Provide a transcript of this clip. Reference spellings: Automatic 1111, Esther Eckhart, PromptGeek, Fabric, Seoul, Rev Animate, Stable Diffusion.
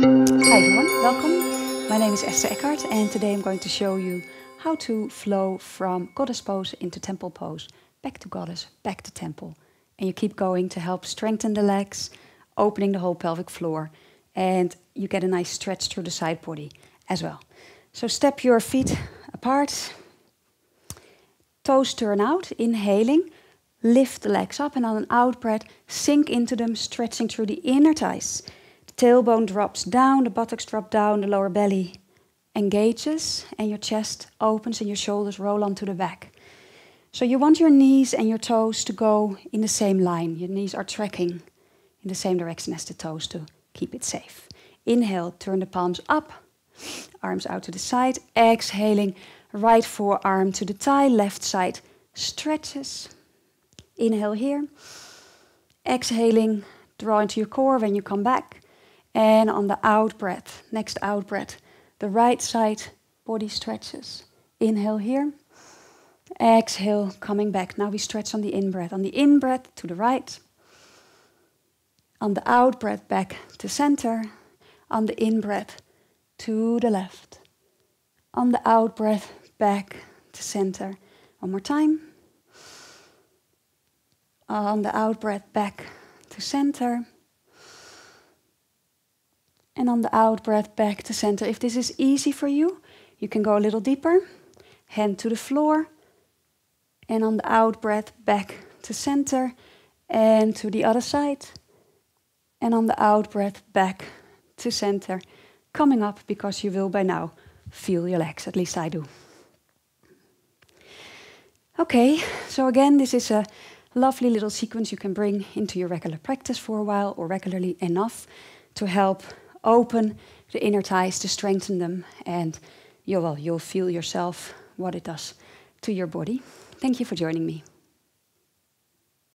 Hi everyone, welcome. My name is Esther Eckhart and today I'm going to show you how to flow from goddess pose into temple pose, back to goddess, back to temple. And you keep going to help strengthen the legs, opening the whole pelvic floor, and you get a nice stretch through the side body as well. So step your feet apart, toes turn out, inhaling, lift the legs up, and on an out breath, sink into them, stretching through the inner thighs. The tailbone drops down, the buttocks drop down, the lower belly engages, and your chest opens and your shoulders roll onto the back. So you want your knees and your toes to go in the same line. Your knees are tracking in the same direction as the toes to keep it safe. Inhale, turn the palms up, arms out to the side. Exhaling, right forearm to the thigh, left side stretches. Inhale here, exhaling, draw into your core when you come back. And on the out breath, next out breath, the right side body stretches. Inhale here, exhale, coming back. Now we stretch on the in breath. On the in breath to the right, on the out breath back to center, on the in breath to the left, on the out breath back to center. One more time. On the out breath back to center, and on the out breath back to center. If this is easy for you, you can go a little deeper. Hand to the floor, and on the out breath back to center, and to the other side, and on the out breath back to center. Coming up, because you will by now feel your legs, at least I do. Okay, so again, this is a lovely little sequence you can bring into your regular practice for a while, or regularly enough to help open the inner thighs, to strengthen them, and you'll feel yourself what it does to your body. Thank you for joining me.